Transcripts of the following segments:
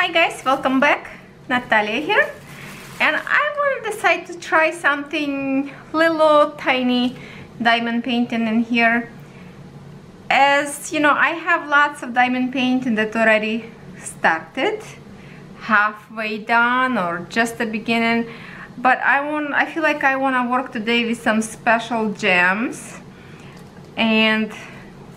Hi guys, welcome back. Natalia here, and I will decide to try something little tiny diamond painting in here. As you know, I have lots of diamond painting that already started, halfway done or just the beginning, but I feel like I want to work today with some special gems. And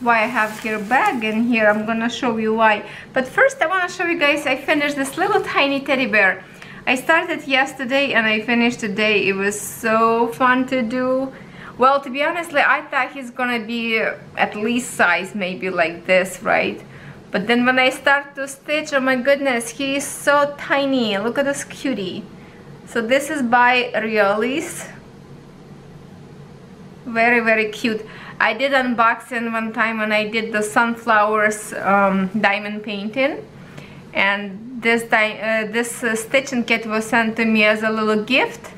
why I have here a bag in here, I'm gonna show you why. But first I want to show you guys I finished this little tiny teddy bear. I started yesterday and I finished today. It was so fun to do. Well, to be honest, I thought he's gonna be at least size maybe like this, right? But then when I start to stitch, oh my goodness, he is so tiny. Look at this cutie. So this is by Riolis. Very, very cute. I did unboxing one time when I did the sunflowers diamond painting, and this stitching kit was sent to me as a little gift.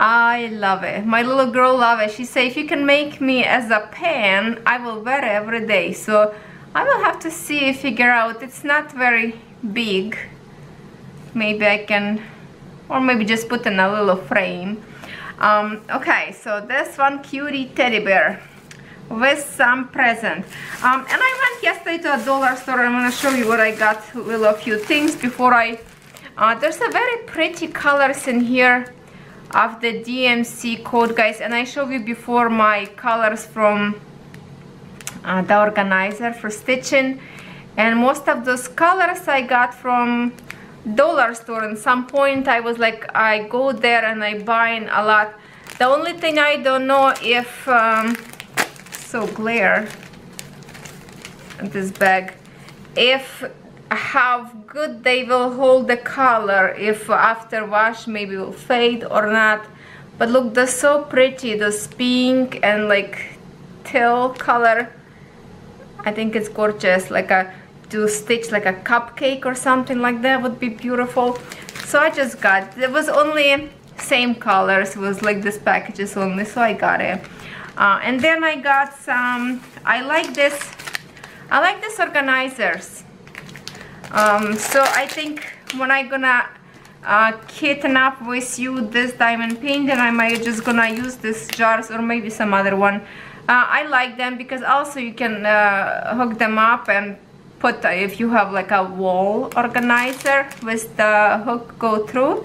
I love it. My little girl loves it. She said, if you can make me as a pen, I will wear it every day. So I will have to see, figure out. It's not very big. Maybe I can, or maybe just put in a little frame. Okay, so this one cutie teddy bear with some present. And I went yesterday to a dollar store. I'm gonna show you what I got, a little few things before I... there's a very pretty colors in here of the DMC code, guys. And I showed you before my colors from the organizer for stitching. And most of those colors I got from dollar store. At some point I was like, I go there and I buy a lot. The only thing I don't know if... so glare at this bag, if how good they will hold the color, if after wash maybe will fade or not. But look, they're so pretty, this pink and like teal color. I think it's gorgeous, like a to stitch like a cupcake or something like that would be beautiful. So I just got, it was only same colors, it was like this packages only, so I got it. And then I got some, I like this organizers. So I think when I'm gonna kitten up with you this diamond paint, then I might just gonna use these jars or maybe some other one. I like them because also you can hook them up and put, if you have like a wall organizer with the hook go through.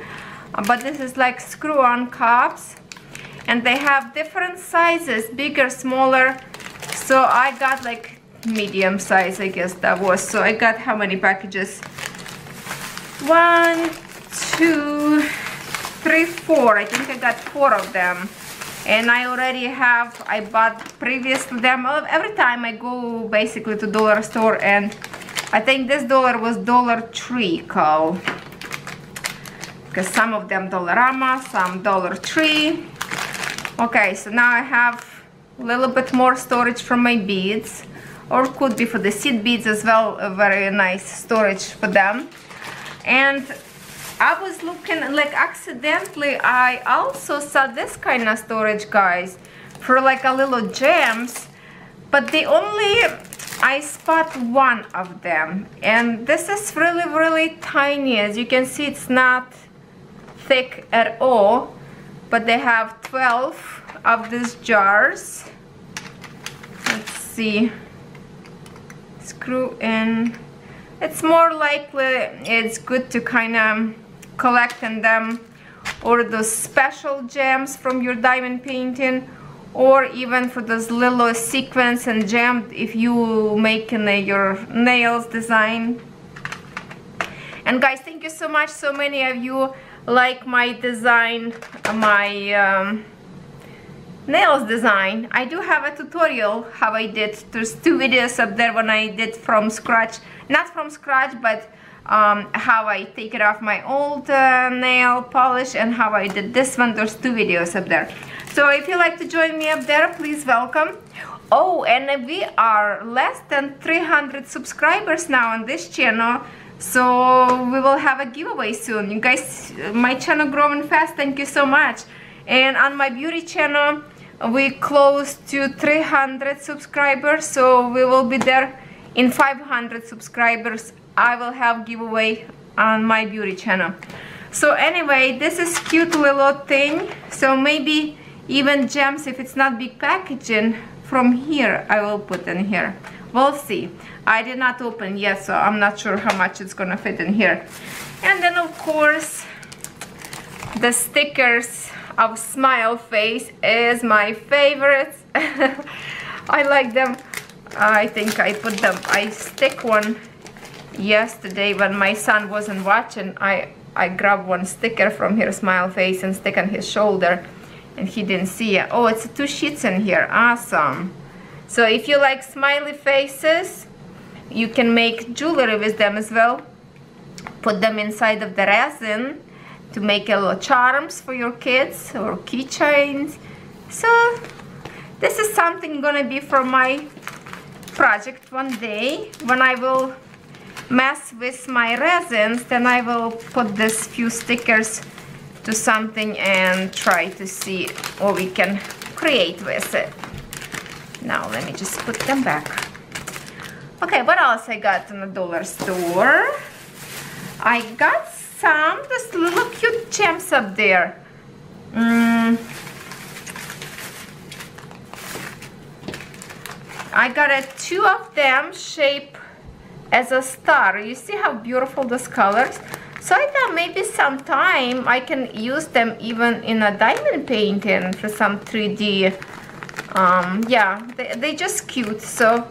But this is like screw-on cups. And they have different sizes, bigger, smaller. So I got like medium size, I guess that was. So I got how many packages? 1, 2, 3, 4. I think I got 4 of them. And I already have, I bought previous to them. Every time I go basically to dollar store, and I think this dollar was Dollar Tree call. Because some of them Dollarama, some Dollar Tree. Okay, so now I have a little bit more storage for my beads, or could be for the seed beads as well, a very nice storage for them. And I was looking, like accidentally, I also saw this kind of storage, guys, for like a little gems, but the only, I spot one of them. And this is really, really tiny. As you can see, it's not thick at all. But they have 12 of these jars. Let's see. Screw in. It's more likely it's good to kind of collect in them, or those special gems from your diamond painting, or even for those little sequins and gem if you make your nails design. And guys, thank you so much. So many of you like my design, my nails design. I do have a tutorial how I did. There's 2 videos up there when I did from scratch, not from scratch, but how I take it off my old nail polish and how I did this one. There's 2 videos up there. So if you like to join me up there, please welcome. Oh, and we are less than 300 subscribers now on this channel. So we will have a giveaway soon. You guys, my channel growing fast, thank you so much. And on my beauty channel, we close to 300 subscribers, so we will be there in 500 subscribers. I will have giveaway on my beauty channel. So anyway, this is cute little thing, so maybe even gems, if it's not big packaging, from here I will put in here. We'll see. I did not open yet, so I'm not sure how much it's gonna fit in here. And then of course the stickers of Smile Face is my favorite. I like them. I think I put them, I stick one yesterday when my son wasn't watching. I grabbed one sticker from here, Smile Face, and stick on his shoulder, and he didn't see it. Oh, it's 2 sheets in here. Awesome. So if you like smiley faces, you can make jewelry with them as well. Put them inside of the resin to make a little charms for your kids or keychains. So this is something gonna be for my project one day. When I will mess with my resins, then I will put this few stickers to something and try to see what we can create with it. Now let me just put them back. Okay, what else I got in the dollar store? I got some this little cute gems up there. I got two of them shaped as a star. You see how beautiful those colors? So I thought maybe sometime I can use them even in a diamond painting for some 3D. Yeah, they're just cute. So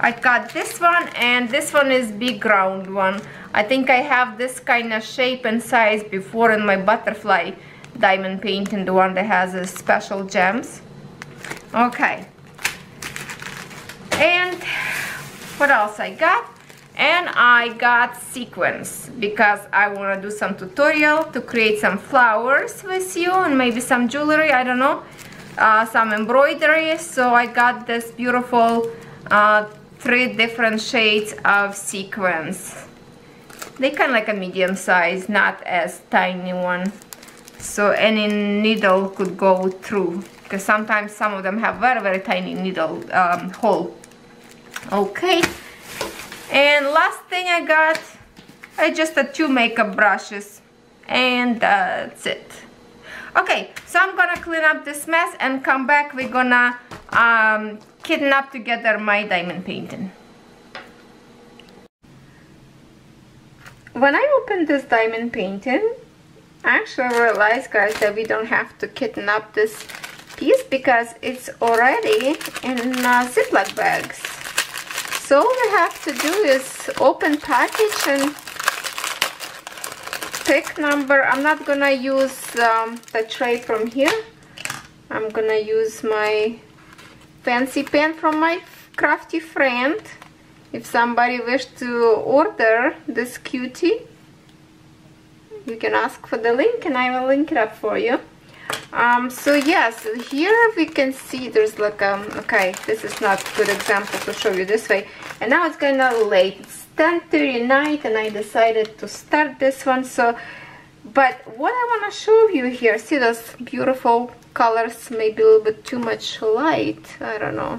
I got this one, and this one is big round one. I think I have this kind of shape and size before in my butterfly diamond painting, the one that has a special gems. Okay. And what else I got? And I got sequins because I want to do some tutorial to create some flowers with you and maybe some jewelry, I don't know. Some embroidery. So I got this beautiful 3 different shades of sequins. They kind of like a medium size, not as tiny one, so any needle could go through, because sometimes some of them have very, very tiny needle hole. Okay, and last thing I got, I just had 2 makeup brushes, and that's it. Okay, so I'm gonna clean up this mess and come back. We're gonna kidnap together my diamond painting. When I opened this diamond painting, I actually realized, guys, that we don't have to kidnap this piece because it's already in Ziploc bags. So all we have to do is open package and pick number. I'm not gonna use the tray from here. I'm gonna use my fancy pen from my crafty friend. If somebody wishes to order this cutie, you can ask for the link and I will link it up for you. So yes, here we can see there's like okay, this is not a good example to show you this way. And now it's kind of late. It's 10:39 and I decided to start this one. So, but what I want to show you here, see those beautiful colors, maybe a little bit too much light, I don't know.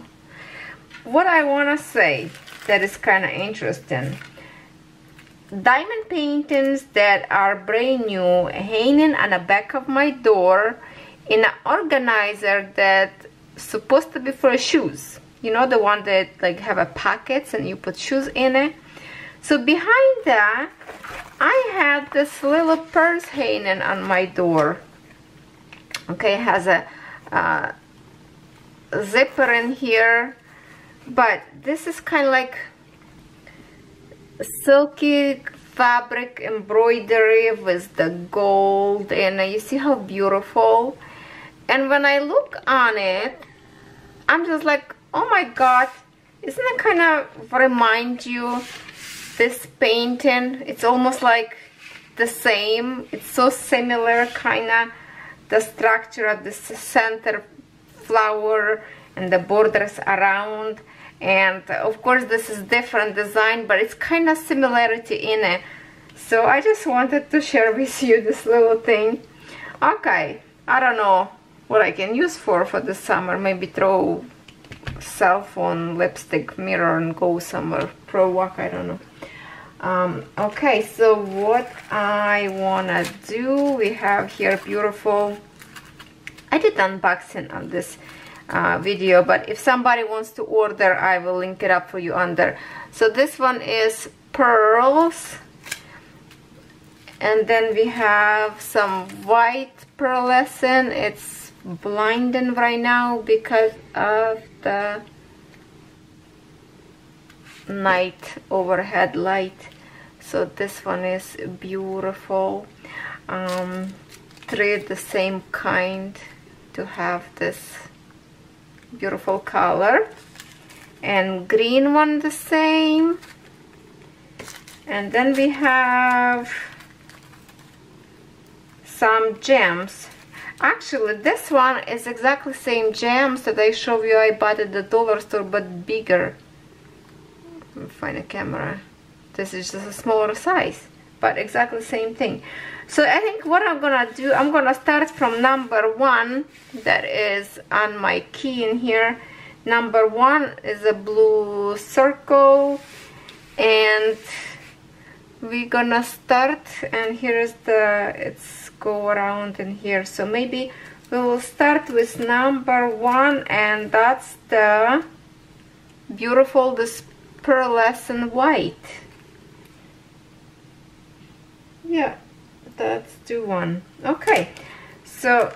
What I want to say that is kind of interesting. Diamond paintings that are brand new hanging on the back of my door in an organizer that's supposed to be for shoes. You know, the one that like have a pockets and you put shoes in it. So behind that, I had this little purse hanging on my door. Okay, it has a zipper in here, but this is kind of like silky fabric embroidery with the gold, and you see how beautiful. And when I look on it, I'm just like, oh my god, isn't that kind of remind you this painting? It's almost like the same. It's so similar, kind of the structure of the center flower and the borders around. And of course this is different design, but it's kind of similarity in it. So I just wanted to share with you this little thing. Okay, I don't know what I can use for this summer. Maybe throw cell phone, lipstick, mirror and go somewhere for a walk, I don't know. Okay, so what I wanna do, we have here beautiful, I did unboxing on this video, but if somebody wants to order, I will link it up for you under. So this one is pearls, and then we have some white pearlescent. It's blinding right now because of the night overhead light. So this one is beautiful. Three the same kind to have this beautiful color, and green one the same. And then we have some gems. Actually this one is exactly same gems that I show you I bought at the dollar store, but bigger. Let me find a camera. This is just a smaller size, but exactly same thing. So I think what I'm gonna do, I'm gonna start from number one that is on my key in here. Number one is a blue circle, and we're gonna start, and here is the, it's go around in here. So maybe we will start with number one, and that's the beautiful, this pearlescent white. Yeah, that's the one. Okay, so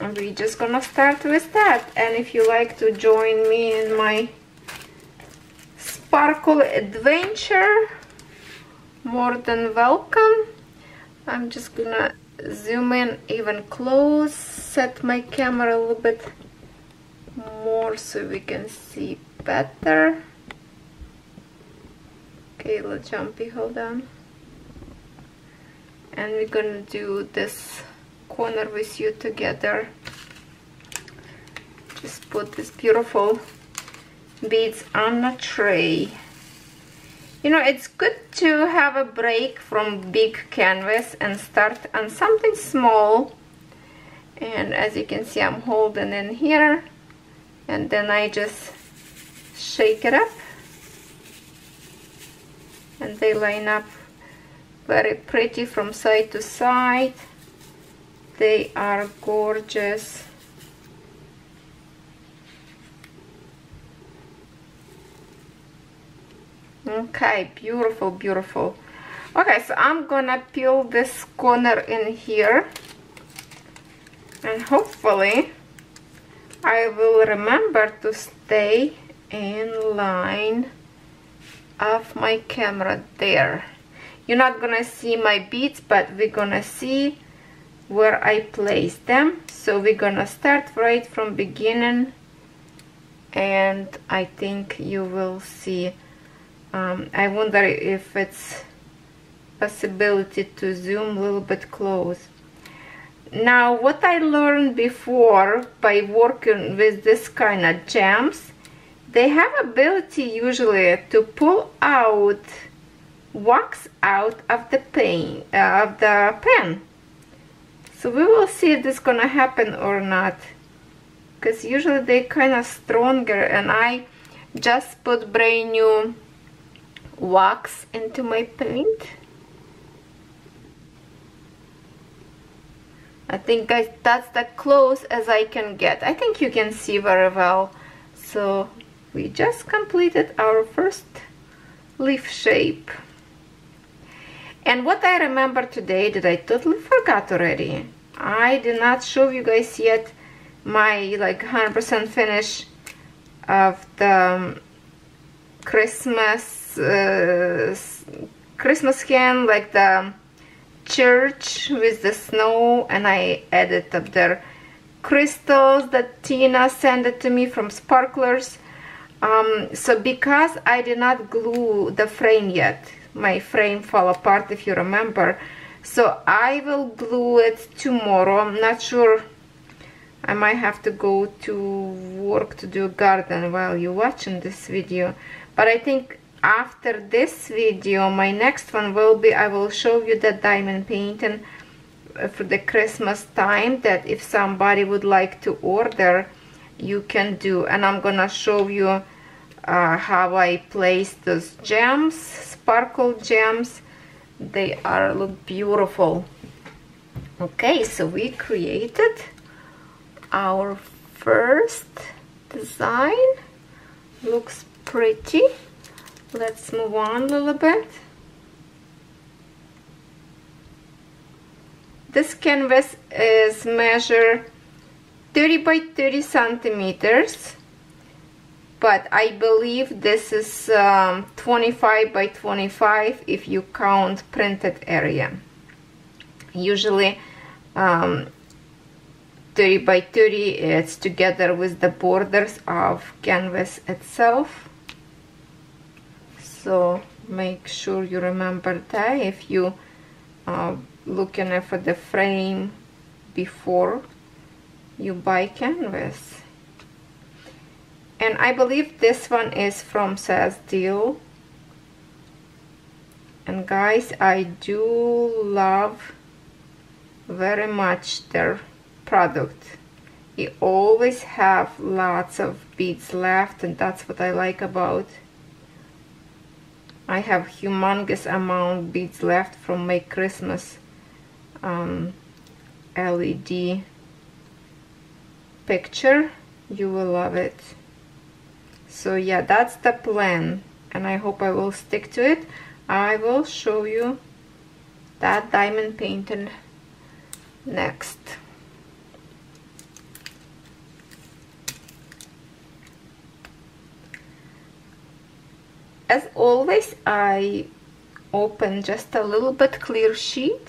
we're just gonna start with that. And if you like to join me in my sparkle adventure, more than welcome. I'm just gonna zoom in even close, set my camera a little bit more so we can see better. Okay, a little jumpy, hold on. And we're gonna do this corner with you together. Just put this beautiful beads on a tray. You know, it's good to have a break from big canvas and start on something small. And as you can see, I'm holding in here, and then I just shake it up, and they line up very pretty from side to side. They are gorgeous. Okay, beautiful, beautiful. Okay, so I'm gonna peel this corner in here, and hopefully I will remember to stay in line of my camera there. You're not gonna see my beads, but we're gonna see where I place them. So we're gonna start right from beginning, and I think you will see. I wonder if it's possibility to zoom a little bit close. Now, what I learned before by working with this kind of gems, they have ability usually to pull out wax out of the pen. So we will see if this is gonna happen or not, because usually they kind of stronger, and I just put brand new wax into my paint. I think that's the close as I can get. I think you can see very well. So we just completed our first leaf shape. And what I remember today that I totally forgot already, I did not show you guys yet my like 100% finish of the Christmas skin, like the church with the snow, and I added up there crystals that Tina sent it to me from Sparklers. So because I did not glue the frame yet, my frame fell apart if you remember, so I will glue it tomorrow. I'm not sure, I might have to go to work to do garden while you're watching this video, but I think after this video my next one will be, I will show you the diamond painting for the Christmas time that if somebody would like to order you can do, and I'm gonna show you how I placed those gems, sparkle gems. They are look beautiful. Okay, so we created our first design. Looks pretty. Let's move on a little bit. This canvas is measured 30 by 30 centimeters, but I believe this is 25 by 25 if you count printed area. Usually 30 by 30 it's together with the borders of canvas itself. So make sure you remember that if you looking for the frame before you buy canvas. And I believe this one is from Sazdeal. And guys, I do love very much their product. You always have lots of beads left, and that's what I like about. I have humongous amount of beads left from my Christmas LED picture. You will love it. So yeah, that's the plan, and I hope I will stick to it. I will show you that diamond painting next. As always, I open just a little bit clear sheet.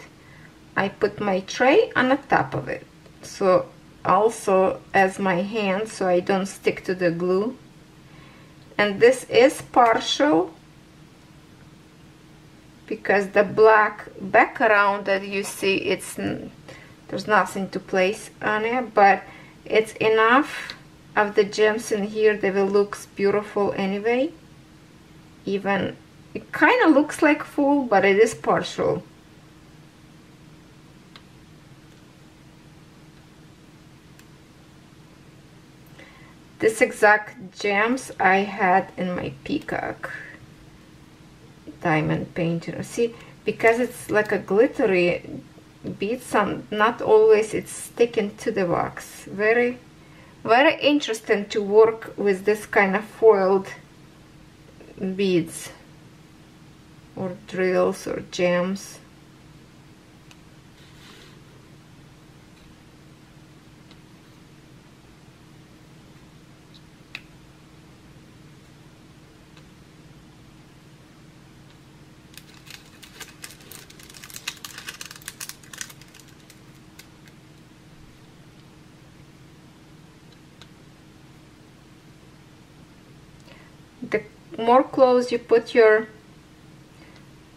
I put my tray on the top of it, so also as my hand, so I don't stick to the glue. And this is partial because the black background that you see, it's there's nothing to place on it, but it's enough of the gems in here that will look beautiful anyway. Even it kind of looks like full, but it is partial. This exact gems I had in my peacock diamond painting. See, because it's like a glittery beads, and not always it's sticking to the wax. Very, very interesting to work with this kind of foiled beads or drills or gems. More close you put your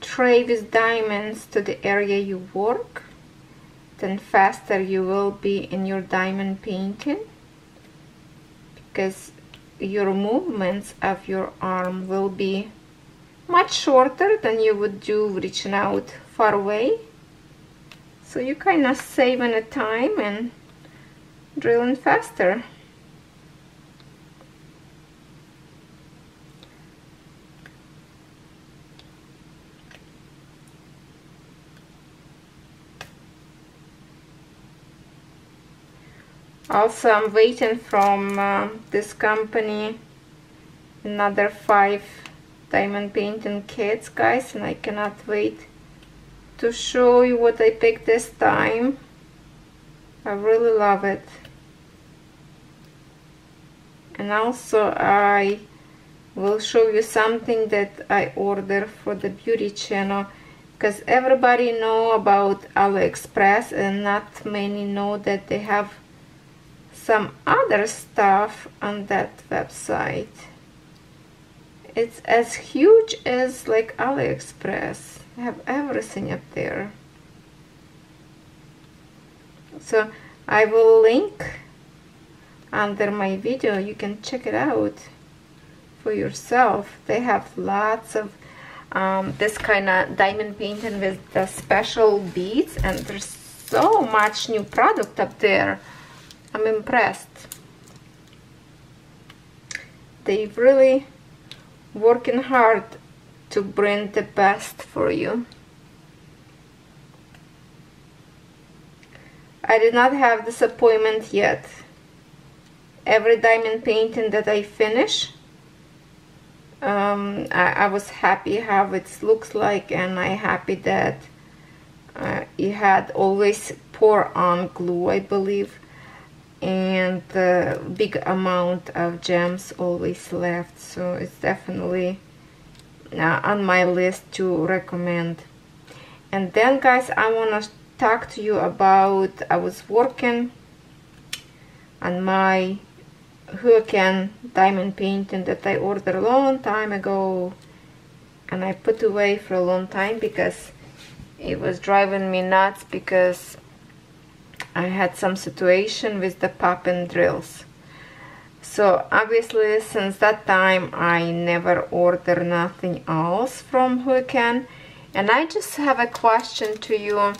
tray with diamonds to the area you work, then faster you will be in your diamond painting, because your movements of your arm will be much shorter than you would do reaching out far away. So you kind of saving the time and drilling faster. Also, I'm waiting from this company another 5 diamond painting kits, guys, and I cannot wait to show you what I picked this time. I really love it. And also I will show you something that I ordered for the beauty channel, because everybody know about AliExpress and not many know that they have some other stuff on that website. It's as huge as like AliExpress. I have everything up there. So I will link under my video. You can check it out for yourself. They have lots of this kind of diamond painting with the special beads, and there's so much new product up there. I'm impressed. They really working hard to bring the best for you. I did not have disappointment yet. Every diamond painting that I finish, I was happy how it looks like, and I happy that it had always pour on glue, I believe, and big amount of gems always left. So it's definitely on my list to recommend. And then, guys, I want to talk to you about, I was working on my Huacan diamond painting that I ordered a long time ago, and I put away for a long time because it was driving me nuts, because I had some situation with the popping drills. So obviously since that time I never ordered nothing else from Huacan. And I just have a question to you.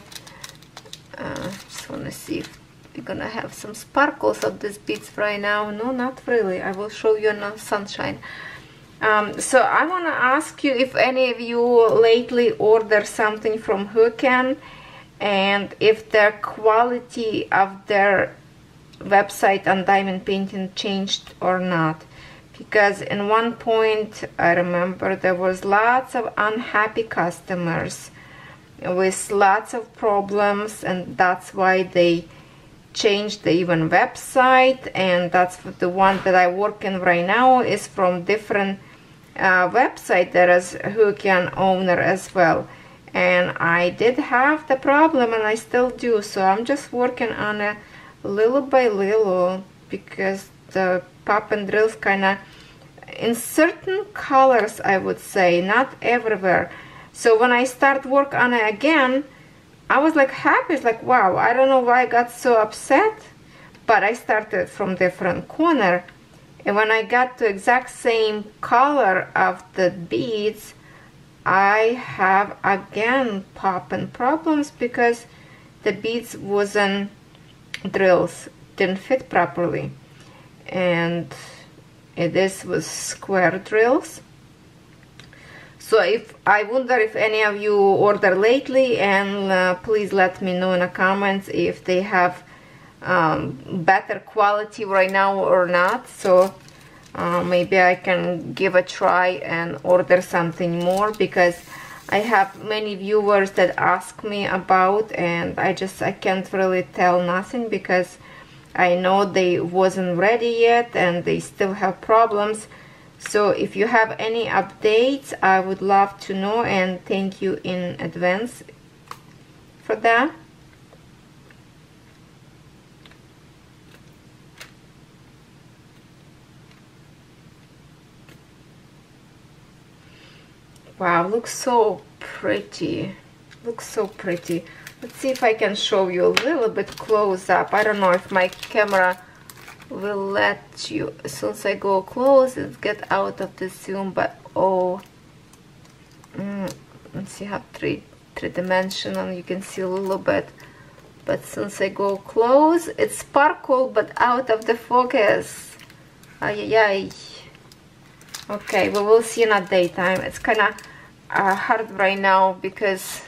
Just want to see if we're gonna have some sparkles of these beads right now. No, not really. I will show you enough sunshine. So I want to ask you if any of you lately order something from Huacan, and if the quality of their website on diamond painting changed or not. Because in one point I remember there was lots of unhappy customers with lots of problems, and that's why they changed the even website. And that's the one that I work in right now is from different website. There is Huacan owner as well, and I did have the problem, and I still do. So I'm just working on a little by little, because the pop and drills kind of in certain colors, I would say, not everywhere. So when I start work on it again, I was like happy. It's like, wow, I don't know why I got so upset, but I started from different corner, and when I got the exact same color of the beads, I have again popping problems because the beads wasn't drills didn't fit properly, and this was square drills. So if I wonder if any of you order lately, and please let me know in the comments if they have better quality right now or not. So maybe I can give a try and order something more, because I have many viewers that ask me about, and I can't really tell nothing, because I know they wasn't ready yet and they still have problems. So if you have any updates, I would love to know, and thank you in advance for that. Wow, looks so pretty. Looks so pretty. Let's see if I can show you a little bit close up. I don't know if my camera will let you. As soon as I go close, it get out of the zoom, but oh, let's see how three-dimensional you can see a little bit. But since I go close, it sparkle but out of the focus. Ay, ay, ay. Okay, we will see in the daytime. It's kind of hard right now, because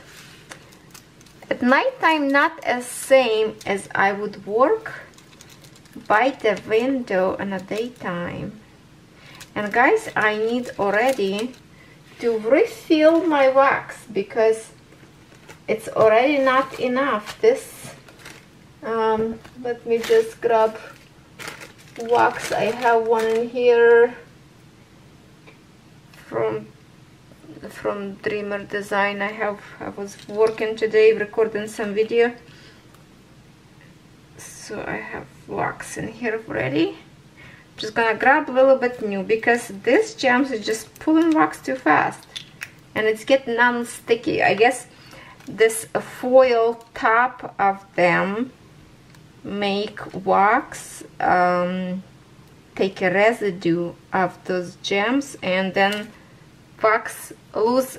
at nighttime not as same as I would work by the window in the daytime. And guys, I need already to refill my wax, because it's already not enough. This let me just grab wax. I have one here from Dreamer Design. I was working today recording some video, so I have wax in here already. Just gonna grab a little bit new, because this gems is just pulling wax too fast, and it's getting non-sticky. I guess this foil top of them make wax take a residue of those gems, and then wax lose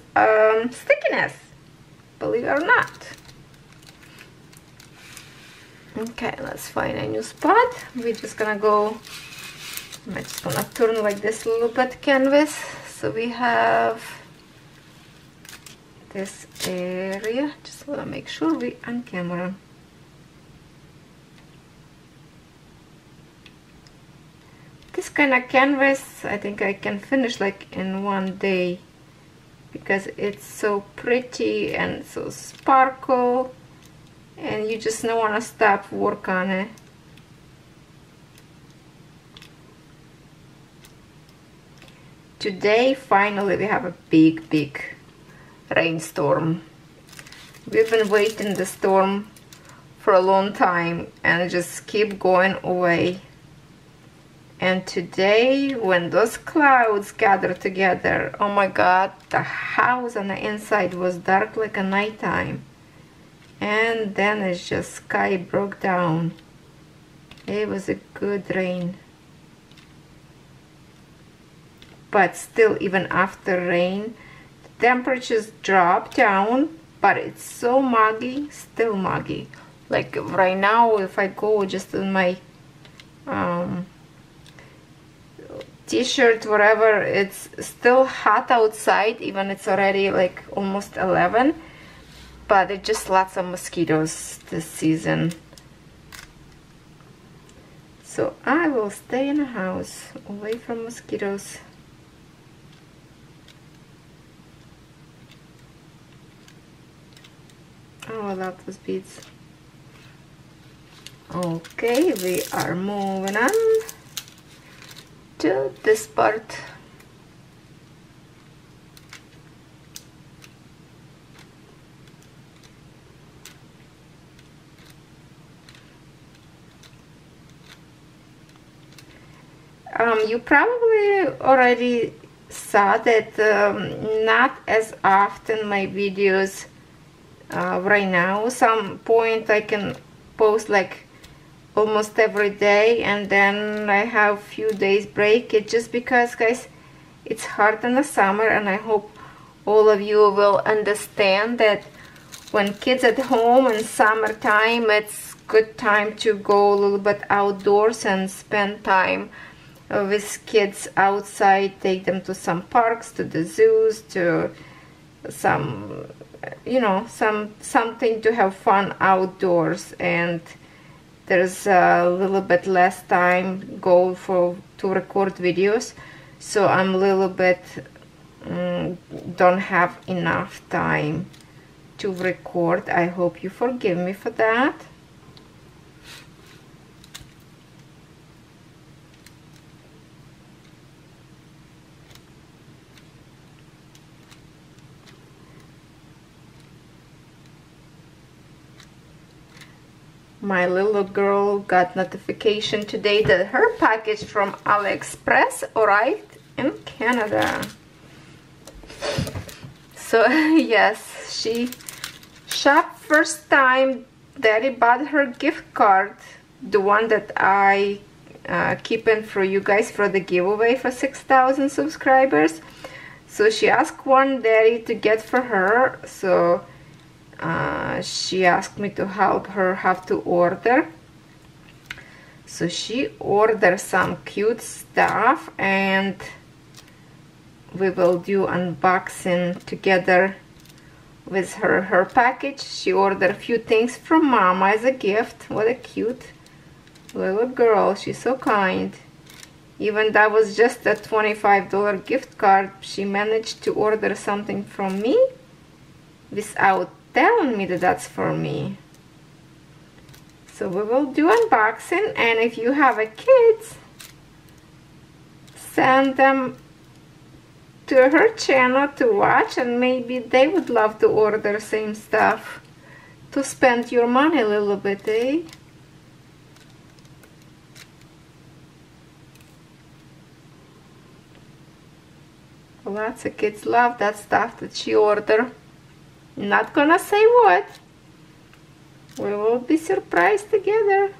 stickiness, believe it or not. Okay, let's find a new spot. We're just gonna go, I'm just gonna turn like this a little bit canvas So we have this area. Just want to make sure we on camera. This kind of canvas, I think I can finish like in one day because it's so pretty and so sparkle, and you just don't want to stop work on it. Today finally we have a big rainstorm. We've been waiting the storm for a long time and it just keep going away. And today when those clouds gathered together, oh my god, the house on the inside was dark like a nighttime. And then it's just sky broke down. It was a good rain. But still, even after rain, the temperatures drop down, but it's so muggy, still muggy. Like right now, if I go just in my t-shirt, whatever, it's still hot outside, even it's already like almost 11, but there's just lots of mosquitoes this season. So I will stay in the house, away from mosquitoes. Oh, I love those beads. Okay, we are moving on to this part. You probably already saw that not as often my videos right now. Some point I can post like almost every day, and then I have few days break. It's just because, guys, it's hard in the summer, and I hope all of you will understand that when kids at home in summertime, it's good time to go a little bit outdoors and spend time with kids outside. Take them to some parks, to the zoos, to some, you know, something to have fun outdoors. And there's a little bit less time go for to record videos, so I'm a little bit don't have enough time to record. I hope you forgive me for that. My little girl got notification today that her package from AliExpress arrived in Canada. So yes, she shopped first time. Daddy bought her gift card, the one that I keep in for you guys for the giveaway for 6,000 subscribers. So she asked one daddy to get for her. So she asked me to help her how to order. So she ordered some cute stuff, and we will do unboxing together with her package. She ordered a few things from Mama as a gift. What a cute little girl, she's so kind. Even that was just a $25 gift card, she managed to order something from me without telling me that that's for me. So we will do unboxing, and if you have a kids, send them to her channel to watch, and maybe they would love to order same stuff to spend your money a little bit, eh? Lots of kids love that stuff that she ordered. Not gonna say what. We will be surprised together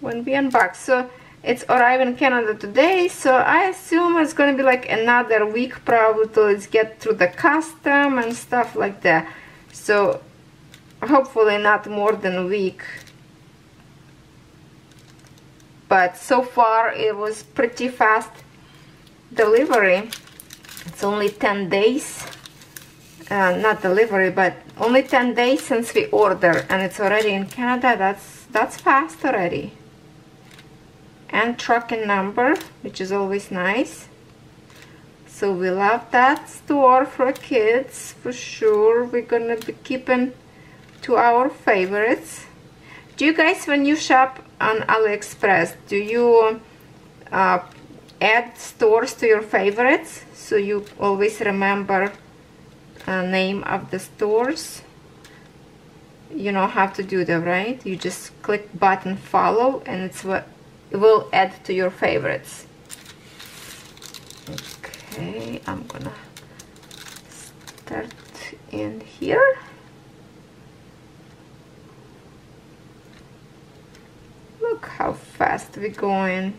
when we unbox. So it's arrived in Canada today, so I assume it's gonna be like another week probably till it's get through the custom and stuff like that. So hopefully not more than a week. But so far it was pretty fast delivery. It's only 10 days. Not delivery, but only 10 days since we order, and it's already in Canada. That's fast already. And tracking number, which is always nice. So we love that store for kids for sure. We're gonna be keeping to our favorites. Do you guys, when you shop on AliExpress, do you add stores to your favorites so you always remember name of the stores? You know how to do that, right? You just click button follow and it's what it will add to your favorites. Okay, I'm gonna start in here. Look how fast we're going.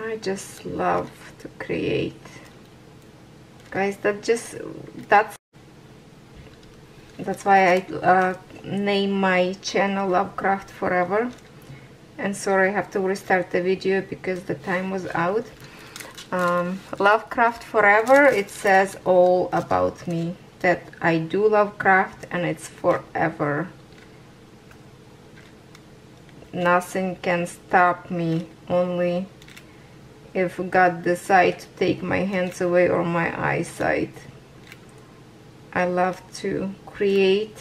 I just love to create, guys. That's why I name my channel Lovecraft Forever. And sorry, I have to restart the video because the time was out. Lovecraft Forever, it says all about me, that I do Lovecraft and it's forever. Nothing can stop me, only if God decides to take my hands away or my eyesight. I love to create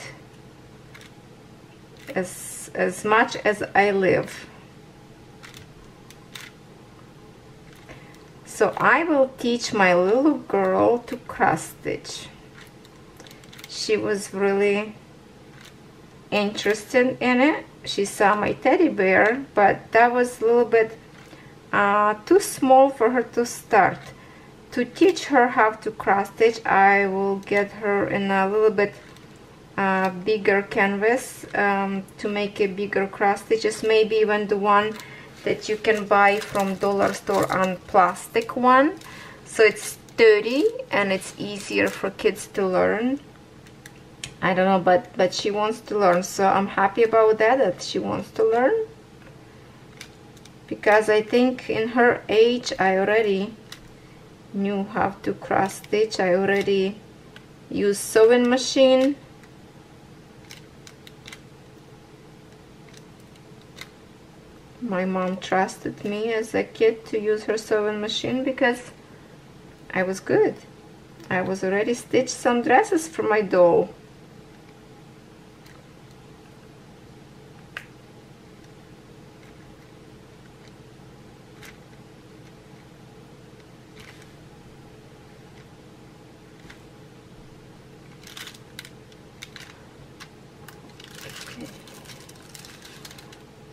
as much as I live. So I will teach my little girl to cross stitch. She was really interested in it. She saw my teddy bear, but that was a little bit too small for her to start. To teach her how to cross stitch, I will get her in a little bit bigger canvas to make a bigger cross stitches, maybe even the one that you can buy from dollar store on plastic one, so it's sturdy and it's easier for kids to learn. I don't know, but she wants to learn, so I'm happy about that she wants to learn. Because I think in her age, I already knew how to cross stitch. I already used sewing machine. My mom trusted me as a kid to use her sewing machine because I was good. I was already stitched some dresses for my doll.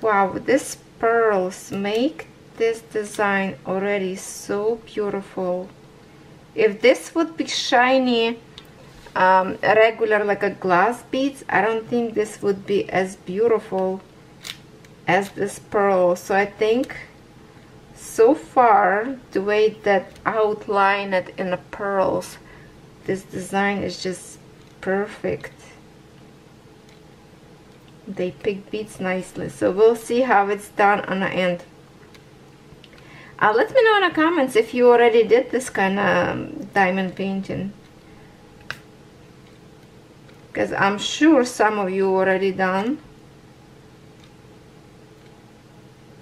Wow, these pearls make this design already so beautiful. If this would be shiny, regular like a glass beads, I don't think this would be as beautiful as this pearl. So I think so far, the way that outline it in the pearls, this design is just perfect. They pick beads nicely, so we'll see how it's done on the end. Let me know in the comments if you already did this kind of diamond painting, because I'm sure some of you already done,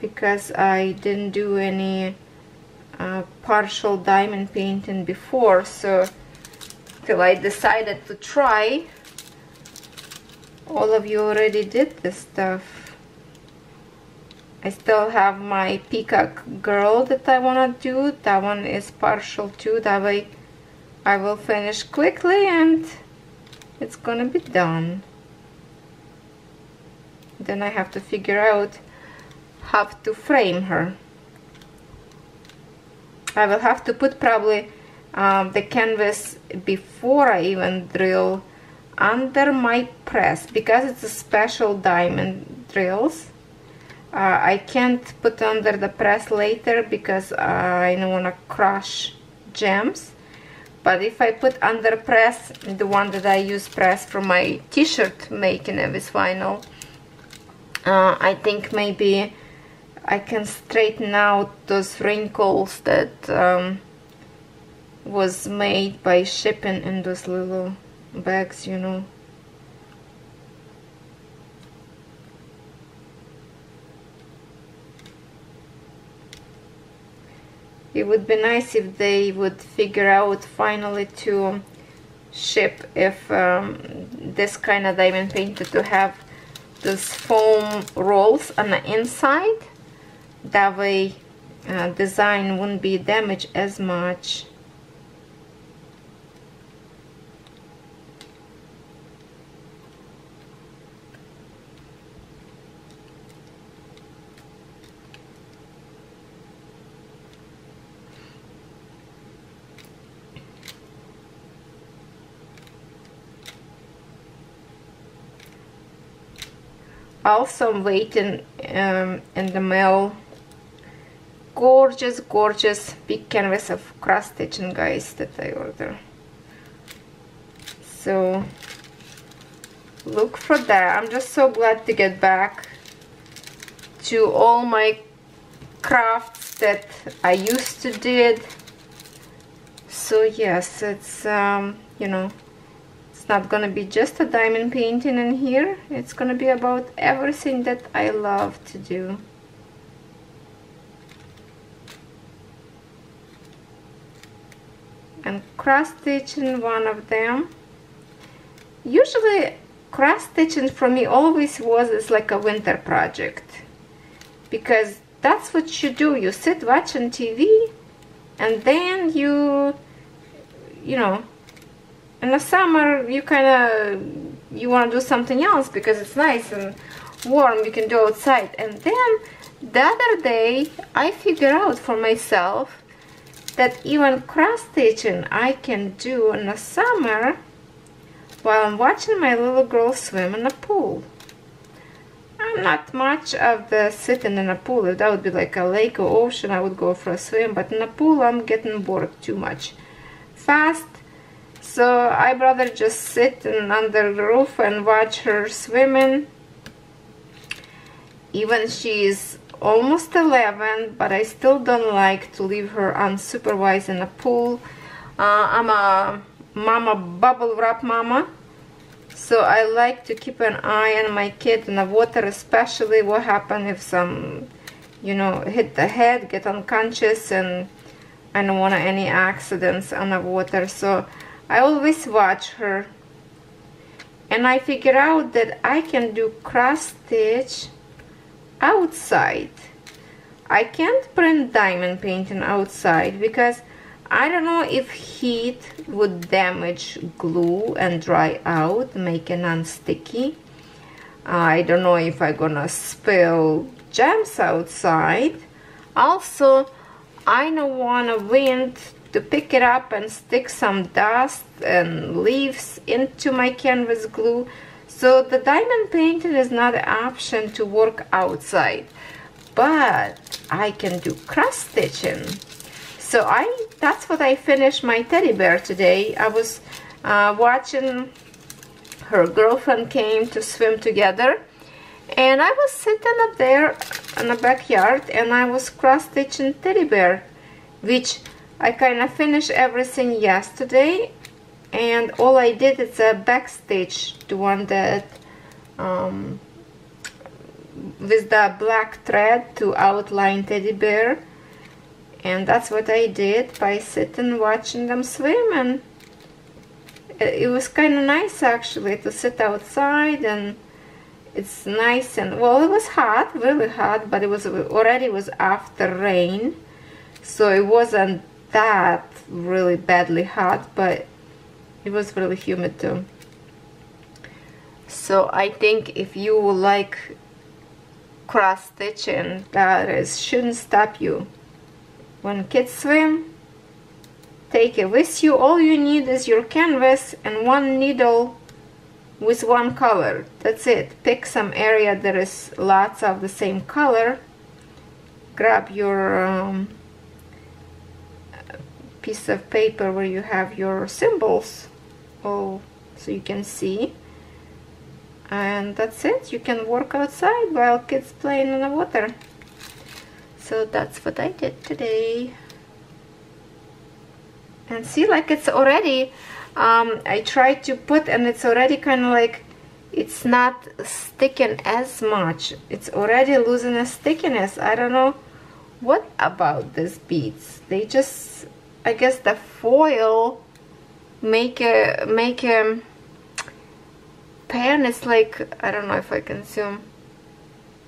because I didn't do any partial diamond painting before, so till I decided to try. All of you already did this stuff. I still have my peacock girl that I want to do. That one is partial too. That way I will finish quickly and it's gonna be done. Then I have to figure out how to frame her. I will have to put probably the canvas before I even drill under my press, because it's a special diamond drills. I can't put under the press later because I don't want to crush gems. But if I put under press, the one that I use press for my t-shirt making of this vinyl, I think maybe I can straighten out those wrinkles that was made by shipping in those little bags, you know. It would be nice if they would figure out finally to ship if this kind of diamond painted to have those foam rolls on the inside. That way design wouldn't be damaged as much. Also, I'm waiting in the mail. Gorgeous, gorgeous big canvas of cross stitching, guys, that I order. So look for that. I'm just so glad to get back to all my crafts that I used to did. So yes, it's you know, it's not gonna be just a diamond painting in here. It's gonna be about everything that I love to do. And cross-stitching one of them. Usually cross-stitching for me always was like a winter project, because that's what you do. You sit watching TV, and then you know, in the summer you you want to do something else because it's nice and warm, you can do outside. And then the other day I figured out for myself that even cross stitching I can do in the summer while I'm watching my little girl swim in the pool. I'm not much of the sitting in a pool. If that would be like a lake or ocean, I would go for a swim, but in the pool I'm getting bored too much fast. So I'd rather just sit under the roof and watch her swimming. Even she's almost 11, but I still don't like to leave her unsupervised in a pool. I'm a mama, bubble wrap mama, so I like to keep an eye on my kid in the water, especially what happens if some, you know, hit the head, get unconscious, and I don't want any accidents on the water. So I always watch her, and I figure out that I can do cross stitch outside. I can't print diamond painting outside because I don't know if heat would damage glue and dry out, make it non-sticky. I don't know if I'm gonna spill gems outside. Also, I don't want a wind to pick it up and stick some dust and leaves into my canvas glue. So the diamond painting is not an option to work outside, but I can do cross stitching. So that's what I finished my teddy bear today. I was watching her girlfriend came to swim together, and I was sitting up there in the backyard and I was cross stitching teddy bear, which I kind of finished everything yesterday, and all I did is a back stitch, the one that with the black thread to outline teddy bear, and that's what I did by sitting watching them swim. And it was kind of nice actually to sit outside, and it's nice. And well, it was hot, really hot, but it was already after rain, so it wasn't that really badly hot, but it was really humid too. So I think if you like cross stitching that is, shouldn't stop you. When kids swim, take it with you. All you need is your canvas and one needle with one color. That's it. Pick some area that is lots of the same color. Grab your piece of paper where you have your symbols, so you can see. And that's it. You can work outside while kids playing in the water. So that's what I did today. And see, like, it's already, I tried to put, and it's already kind of like, it's not sticking as much. It's already losing the stickiness. I don't know what about these beads. They just, I guess the foil make a pan is like, I don't know if I can zoom.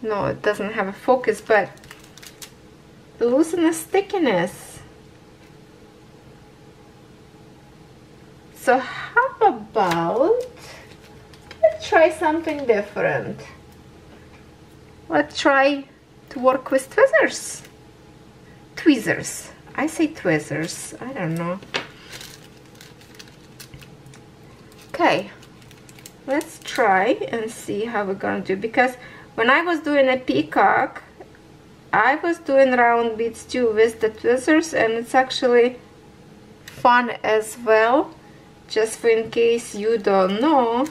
No, it doesn't have a focus, but loosen the stickiness. So how about let's try something different. Let's try to work with tweezers. Tweezers. I say tweezers. I don't know. Okay. Let's try and see how we're gonna do, because when I was doing a peacock, I was doing round beads too with the tweezers, and it's actually fun as well. Just for in case you don't know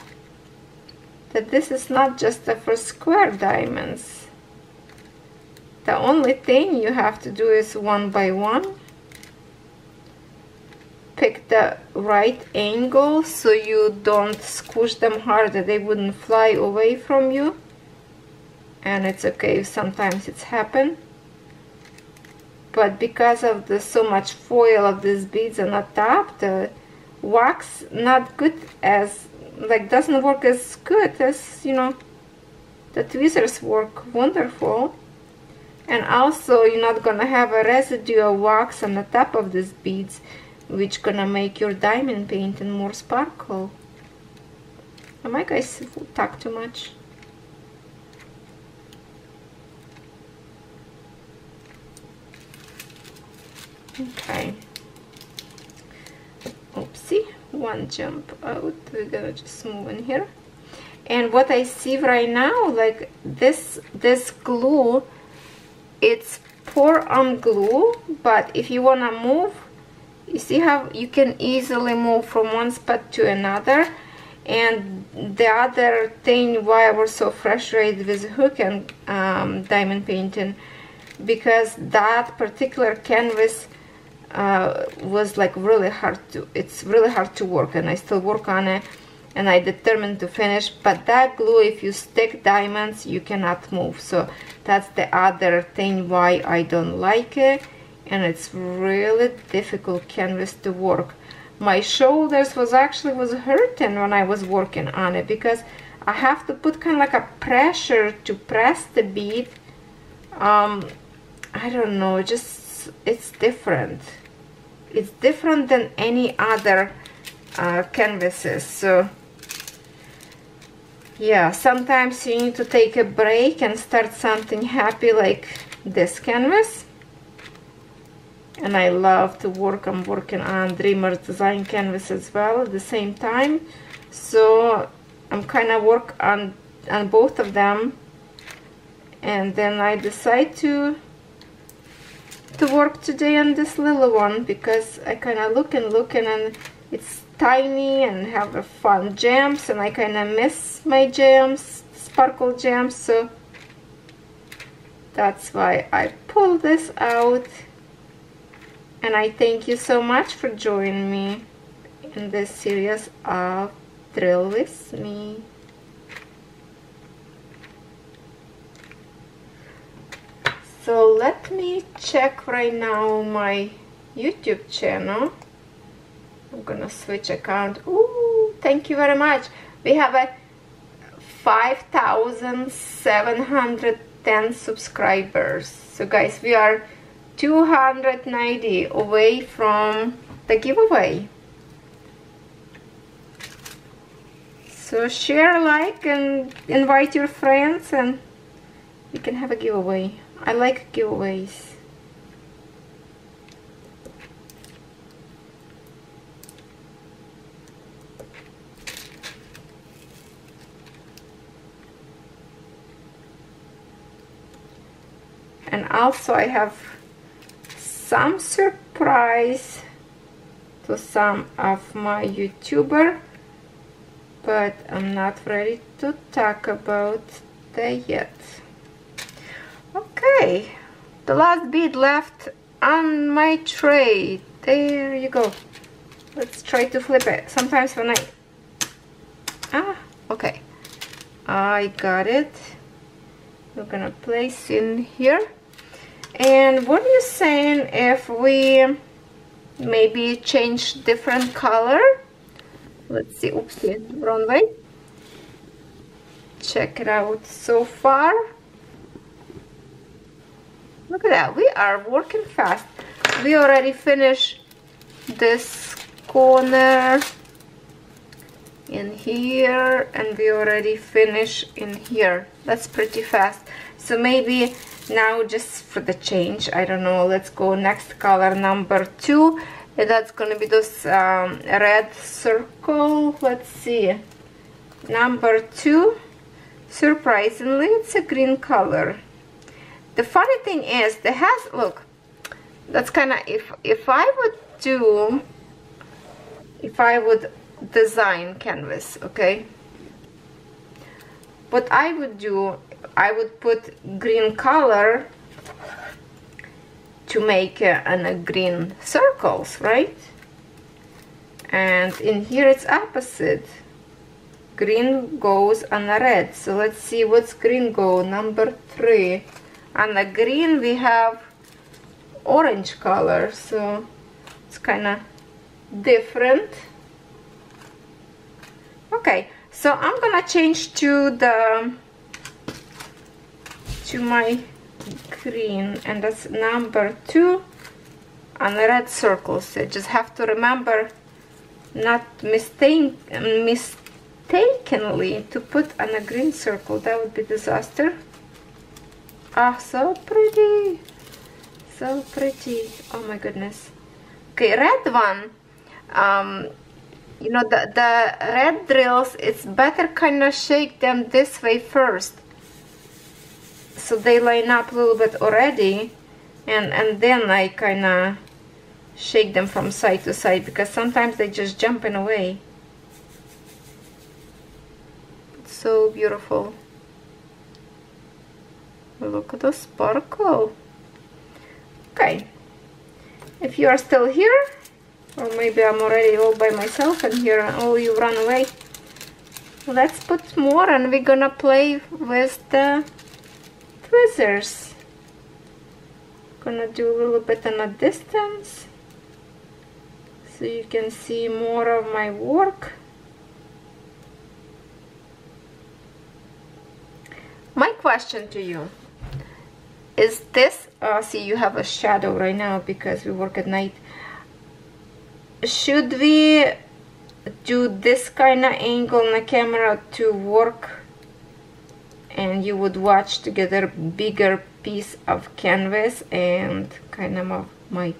that this is not just for square diamonds. The only thing you have to do is one by one. Pick the right angle so you don't squish them harder, they wouldn't fly away from you. And it's okay if sometimes it's happened, but because of the so much foil of these beads on the top, the wax not good as, like, doesn't work as good as, you know, the tweezers work wonderful. And also you're not gonna have a residue of wax on the top of these beads, which gonna make your diamond painting more sparkle. Am I guys talk too much? Okay. Oopsie, one jump out. We're gonna just move in here. And what I see right now, like this glue, it's pour on glue, but if you wanna move, you see how you can easily move from one spot to another. And the other thing why I was so frustrated with Huacan diamond painting, because that particular canvas was like really hard to, it's really hard to work, and I still work on it, and I determined to finish. But that glue, if you stick diamonds, you cannot move. So that's the other thing why I don't like it. And it's really difficult canvas to work. My shoulders was hurting when I was working on it, because I have to put kind of like a pressure to press the bead. I don't know, just it's different. It's different than any other canvases. So yeah, sometimes you need to take a break and start something happy like this canvas. And I love to work. I'm working on Dreamer Design canvas as well at the same time, so I'm kind of work on both of them, and then I decide to work today on this little one, because I kind of looking and it's tiny and have a fun gems, and I kind of miss my gems, sparkle gems, so that's why I pull this out. And I thank you so much for joining me in this series of Drill With Me. So let me check right now my YouTube channel. I'm gonna switch account. Ooh, thank you very much. We have a 5,710 subscribers. So guys, we are 290 away from the giveaway. So share, like, and invite your friends, and We can have a giveaway. I like giveaways. And also I have some surprise to some of my YouTuber, but I'm not ready to talk about that yet. Okay, the last bead left on my tray. There you go. Let's try to flip it. Sometimes when I... Ah, okay. I got it. We're gonna place in here. And what are you saying if we maybe change different color? Let's see. Oopsie, wrong way. Check it out so far. Look at that, we are working fast. We already finished this corner in here, and we already finished in here. That's pretty fast. So maybe now, just for the change, I don't know, let's go next color, number 2. That's gonna be this red circle. Let's see, number 2. Surprisingly, it's a green color. The funny thing is, the has, look, that's kind of, if I would do, if I would design canvas, okay, what I would do, I would put green color to make green circles, right? And in here it's opposite. Green goes on a red. So let's see what's green go, number 3. On the green we have orange color, so it's kind of different. Okay, so I'm gonna change to the my green, and that's number 2 on the red circles. So I just have to remember not mistakenly to put on a green circle. That would be disaster. Ah, so pretty, so pretty. Oh my goodness. Okay, red one, you know, the red drills, it's better kind of shake them this way first, so they line up a little bit already, and then I kind of shake them from side to side, because sometimes they just jumping away. It's so beautiful. Look at the sparkle. Okay, if you are still here, or maybe I'm already all by myself and here, oh, you run away. Let's put more, and we're gonna play with the tweezers. Gonna do a little bit on a distance so you can see more of my work. My question to you is this, see, you have a shadow right now because we work at night. Should we do this kind of angle on the camera to work, and you would watch together bigger piece of canvas and kind of my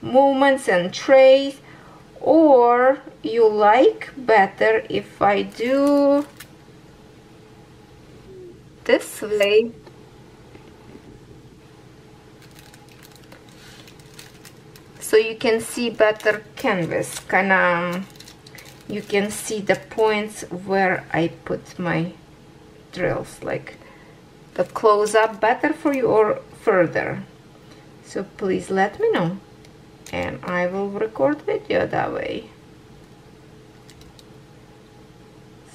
movements and trays, or you like better if I do this way? So you can see better canvas, kind of you can see the points where I put my drills, like the close up better for you or further. So please let me know, and I will record video that way.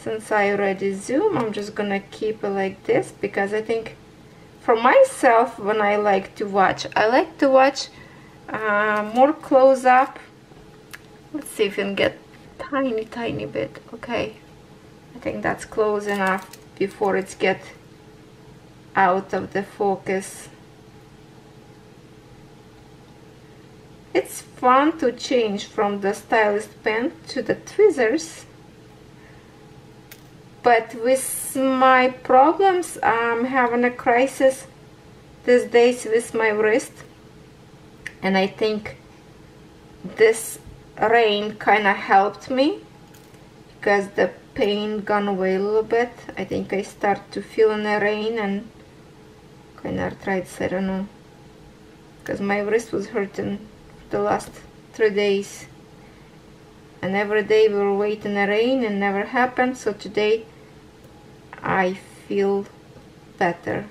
Since I already zoom, I'm just gonna keep it like this, because I think for myself, when I like to watch, I like to watch more close up. Let's see if we can get tiny bit. Okay, I think that's close enough before it's get out of the focus. It's fun to change from the stylus pen to the tweezers, but with my problems, I'm having a crisis these days with my wrist, and I think this rain kind of helped me because the pain gone away a little bit. I think I start to feel in the rain and kind of arthritis, I don't know, because my wrist was hurting for the last 3 days. And every day we were waiting the rain and never happened, so today I feel better.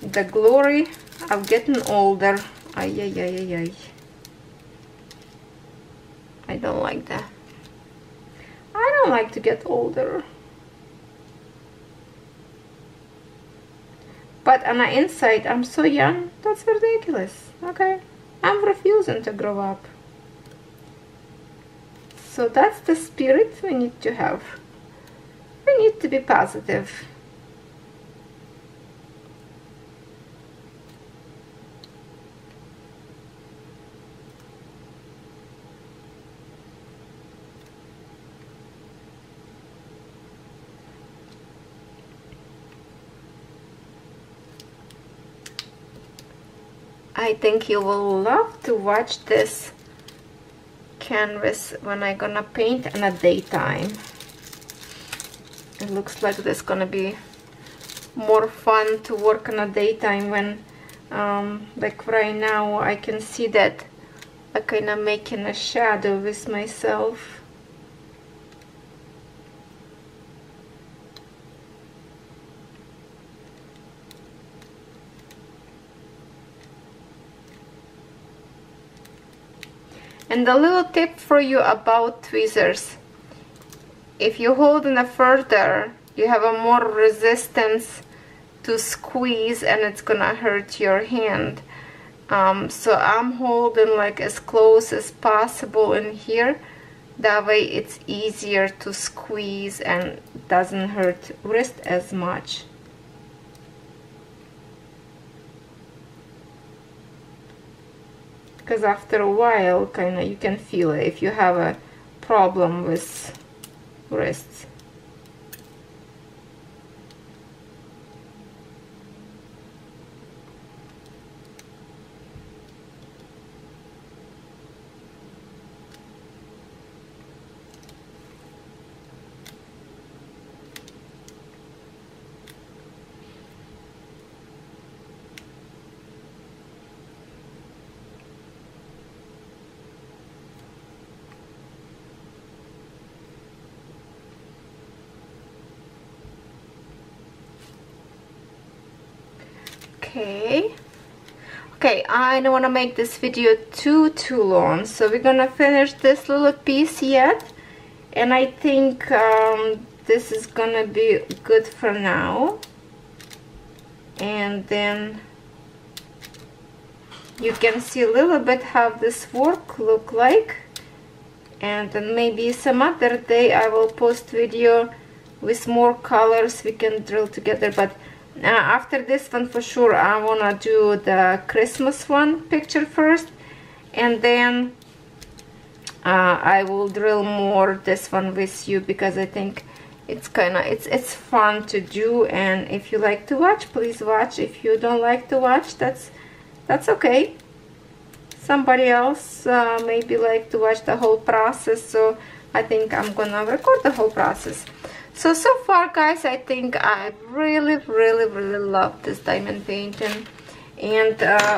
The glory of getting older. Ay, ay, ay, ay, ay. I don't like that. I don't like to get older. But on the inside, I'm so young. That's ridiculous. Okay, I'm refusing to grow up. So that's the spirit we need to have. We need to be positive. I think you will love to watch this canvas when I'm gonna paint in the daytime. It looks like this gonna be more fun to work in the daytime when, like right now, I can see that I'm kinda making a shadow with myself. And a little tip for you about tweezers: if you hold in a further, you have a more resistance to squeeze and it's gonna hurt your hand. So I'm holding like as close as possible in here, that way it's easier to squeeze and doesn't hurt wrist as much. Because after a while, kind of, you can feel it if you have a problem with wrists. Okay, I don't want to make this video too long, so we're gonna finish this little piece yet, and I think this is gonna be good for now, and then you can see a little bit how this work look like, and then maybe some other day I will post video with more colors we can drill together. But after this one for sure I wanna do the Christmas one picture first, and then I will drill more this one with you, because I think it's kinda it's fun to do. And if you like to watch, please watch. If you don't like to watch, that's okay. Somebody else maybe like to watch the whole process, so I think I'm gonna record the whole process. So far, guys, I think I really love this diamond painting, and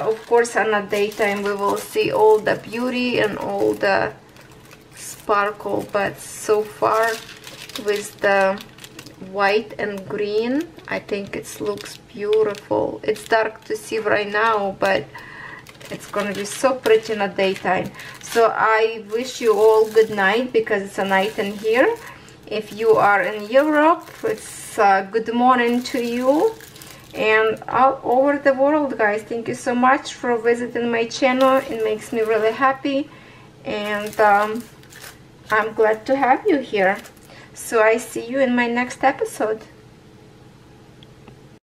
of course on a daytime we will see all the beauty and all the sparkle. But so far with the white and green, I think it looks beautiful. It's dark to see right now, but it's gonna be so pretty in the daytime. So I wish you all good night, because it's a night in here. If you are in Europe, it's good morning to you, and all over the world, guys. Thank you so much for visiting my channel. It makes me really happy, and I'm glad to have you here. So I see you in my next episode.